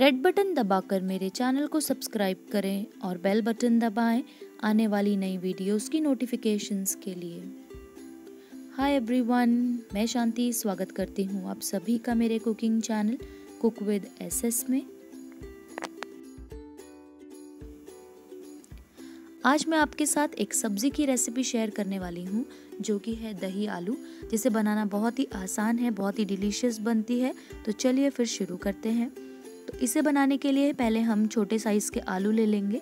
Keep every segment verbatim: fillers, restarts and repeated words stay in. Red button दबाकर मेरे channel को सब्सक्राइब करें और बेल बटन दबाएं आने वाली नई वीडियोस की नोटिफिकेशंस के लिए। हाय एवरीवन, मैं शांति स्वागत करती हूँ आप सभी का मेरे cooking channel cook with SS में। आज मैं आपके साथ एक सब्जी की रेसिपी शेयर करने वाली हूँ जो कि है दही आलू, जिसे बनाना बहुत ही आसान है, बहुत ही डिलीशियस बनती है। तो चलिए फिर शुरू करते हैं। तो इसे बनाने के लिए पहले हम छोटे साइज़ के आलू ले लेंगे।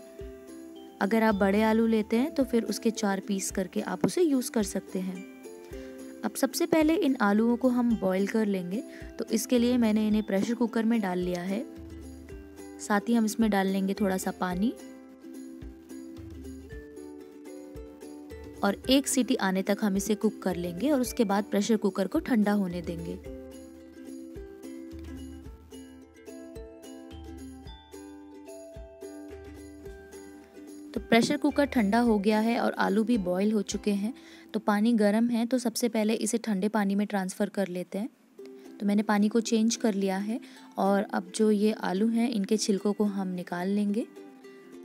अगर आप बड़े आलू लेते हैं तो फिर उसके चार पीस करके आप उसे यूज़ कर सकते हैं। अब सबसे पहले इन आलूओं को हम बॉईल कर लेंगे। तो इसके लिए मैंने इन्हें प्रेशर कुकर में डाल लिया है। साथ ही हम इसमें डाल लेंगे थोड़ा सा पानी और एक सीटी आने तक हम इसे कुक कर लेंगे और उसके बाद प्रेशर कुकर को ठंडा होने देंगे। तो प्रेशर कुकर ठंडा हो गया है और आलू भी बॉईल हो चुके हैं। तो पानी गर्म है, तो सबसे पहले इसे ठंडे पानी में ट्रांसफ़र कर लेते हैं। तो मैंने पानी को चेंज कर लिया है और अब जो ये आलू हैं इनके छिलकों को हम निकाल लेंगे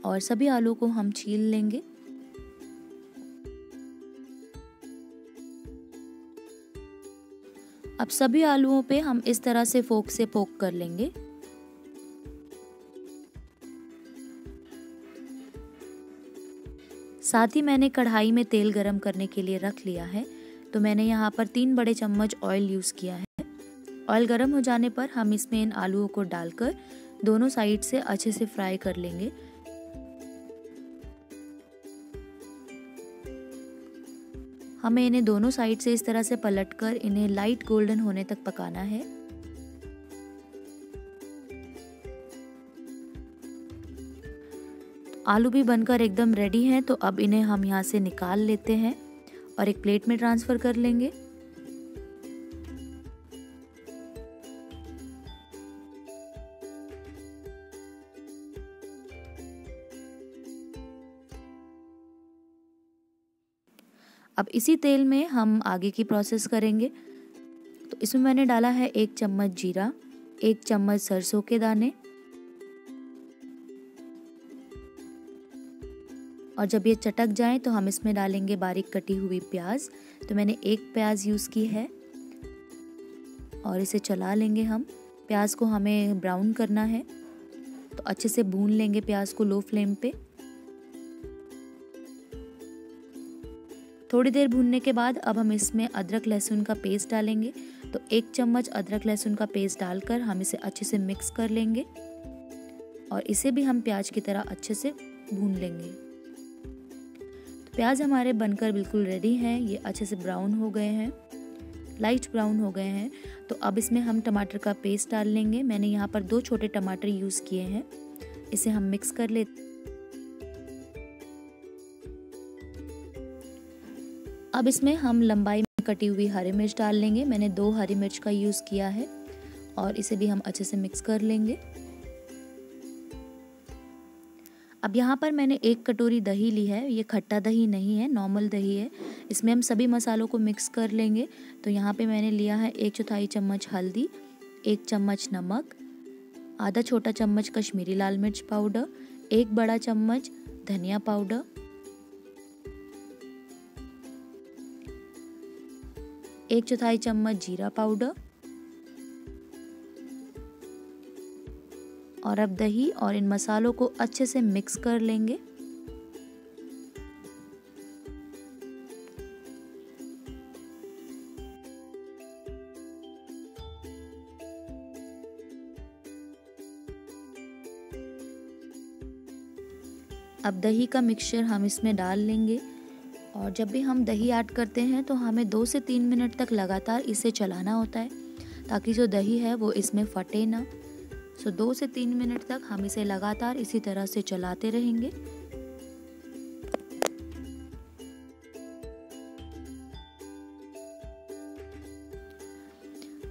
और सभी आलू को हम छील लेंगे। अब सभी आलूओं पे हम इस तरह से फोक से पोक कर लेंगे। साथ ही मैंने कढ़ाई में तेल गरम करने के लिए रख लिया है। तो मैंने यहाँ पर तीन बड़े चम्मच ऑयल यूज़ किया है। ऑयल गरम हो जाने पर हम इसमें इन आलूओं को डालकर दोनों साइड से अच्छे से फ्राई कर लेंगे। हमें इन्हें दोनों साइड से इस तरह से पलटकर इन्हें लाइट गोल्डन होने तक पकाना है। आलू भी बनकर एकदम रेडी हैं। तो अब इन्हें हम यहाँ से निकाल लेते हैं और एक प्लेट में ट्रांसफ़र कर लेंगे। अब इसी तेल में हम आगे की प्रोसेस करेंगे। तो इसमें मैंने डाला है एक चम्मच जीरा, एक चम्मच सरसों के दाने, और जब ये चटक जाए तो हम इसमें डालेंगे बारीक कटी हुई प्याज। तो मैंने एक प्याज यूज़ की है और इसे चला लेंगे। हम प्याज को हमें ब्राउन करना है, तो अच्छे से भून लेंगे प्याज को लो फ्लेम पे। थोड़ी देर भूनने के बाद अब हम इसमें अदरक लहसुन का पेस्ट डालेंगे। तो एक चम्मच अदरक लहसुन का पेस्ट डालकर हम इसे अच्छे से मिक्स कर लेंगे और इसे भी हम प्याज की तरह अच्छे से भून लेंगे। तो प्याज हमारे बनकर बिल्कुल रेडी हैं। ये अच्छे से ब्राउन हो गए हैं, लाइट ब्राउन हो गए हैं। तो अब इसमें हम टमाटर का पेस्ट डाल लेंगे। मैंने यहाँ पर दो छोटे टमाटर यूज़ किए हैं। इसे हम मिक्स कर लेते हैं। अब इसमें हम लंबाई में कटी हुई हरी मिर्च डाल लेंगे। मैंने दो हरी मिर्च का यूज़ किया है और इसे भी हम अच्छे से मिक्स कर लेंगे। अब यहाँ पर मैंने एक कटोरी दही ली है। ये खट्टा दही नहीं है, नॉर्मल दही है। इसमें हम सभी मसालों को मिक्स कर लेंगे। तो यहाँ पे मैंने लिया है एक चौथाई चम्मच हल्दी, एक चम्मच नमक, आधा छोटा चम्मच कश्मीरी लाल मिर्च पाउडर, एक बड़ा चम्मच धनिया पाउडर, एक चौथाई चम्मच जीरा पाउडर। और अब दही और इन मसालों को अच्छे से मिक्स कर लेंगे। अब दही का मिक्सचर हम इसमें डाल लेंगे और जब भी हम दही ऐड करते हैं तो हमें दो से तीन मिनट तक लगातार इसे चलाना होता है, ताकि जो दही है वो इसमें फटे ना। सो दो से तीन मिनट तक हम इसे लगातार इसी तरह से चलाते रहेंगे।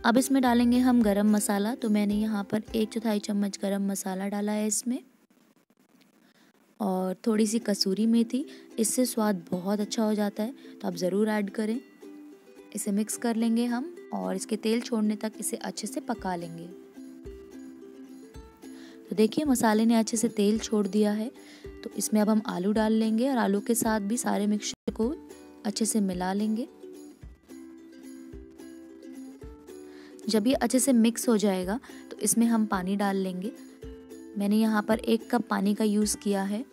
अब इसमें डालेंगे हम गरम मसाला। तो मैंने यहाँ पर एक चौथाई चम्मच गरम मसाला डाला है इसमें, और थोड़ी सी कसूरी मेथी। इससे स्वाद बहुत अच्छा हो जाता है, तो आप ज़रूर ऐड करें। इसे मिक्स कर लेंगे हम और इसके तेल छोड़ने तक इसे अच्छे से पका लेंगे। तो देखिए मसाले ने अच्छे से तेल छोड़ दिया है। तो इसमें अब हम आलू डाल लेंगे और आलू के साथ भी सारे मिक्सचर को अच्छे से मिला लेंगे। जब ये अच्छे से मिक्स हो जाएगा तो इसमें हम पानी डाल लेंगे। मैंने यहाँ पर एक कप पानी का यूज़ किया है।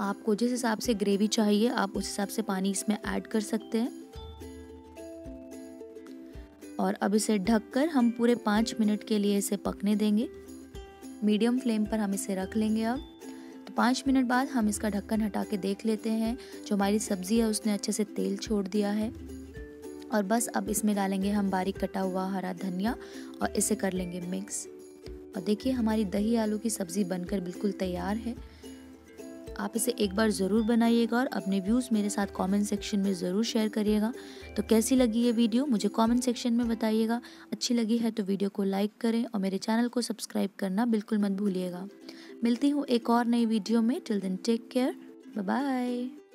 आपको जिस हिसाब से ग्रेवी चाहिए आप उस हिसाब से पानी इसमें ऐड कर सकते हैं। और अब इसे ढककर हम पूरे पाँच मिनट के लिए इसे पकने देंगे। मीडियम फ्लेम पर हम इसे रख लेंगे। अब तो पाँच मिनट बाद हम इसका ढक्कन हटा के देख लेते हैं। जो हमारी सब्ज़ी है उसने अच्छे से तेल छोड़ दिया है। और बस अब इसमें डालेंगे हम बारीक कटा हुआ हरा धनिया और इसे कर लेंगे मिक्स। और देखिए हमारी दही आलू की सब्ज़ी बनकर बिल्कुल तैयार है। आप इसे एक बार ज़रूर बनाइएगा और अपने व्यूज़ मेरे साथ कमेंट सेक्शन में ज़रूर शेयर करिएगा। तो कैसी लगी ये वीडियो मुझे कमेंट सेक्शन में बताइएगा। अच्छी लगी है तो वीडियो को लाइक करें और मेरे चैनल को सब्सक्राइब करना बिल्कुल मत भूलिएगा। मिलती हूँ एक और नई वीडियो में। Till then take care, bye bye.